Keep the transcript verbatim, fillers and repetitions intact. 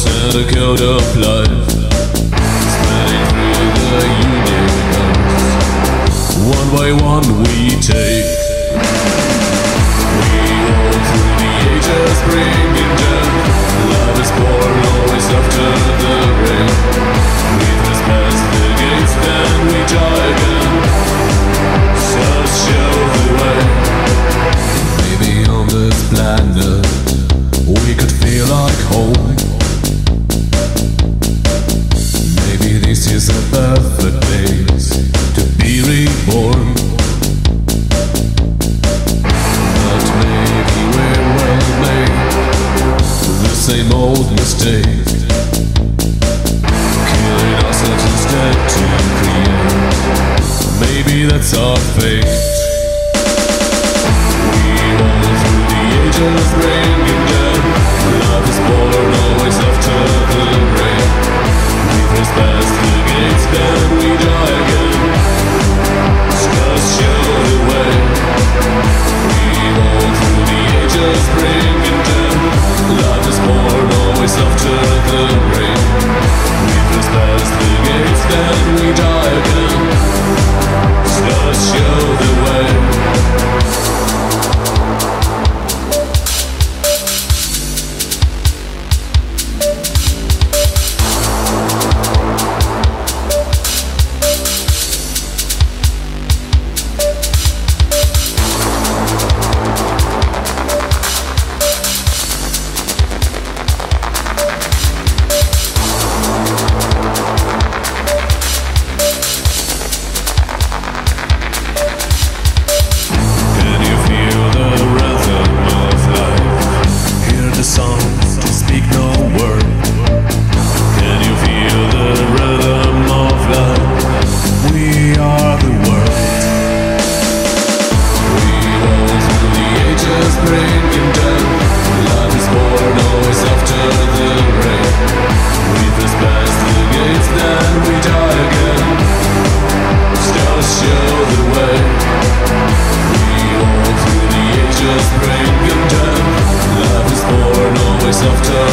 circuit of life, spreading through the universe. One by one we take, we all through the ages bringing down. Love is born always after the rain. We trespass past the gates, then we die again. Just show the way. Maybe on this planet we could feel like home. This is a perfect place to be reborn. But maybe we're well made, the same old mistake, killing ourselves instead to create. Maybe that's our fate. We all through the ages bringing down. Love is born always after the rain. We've past the gates, then we die again. Stars show the way. We all through the ages bringing down. Love is born always after the rain. We've past the gates, then we die again. Stars show the way. After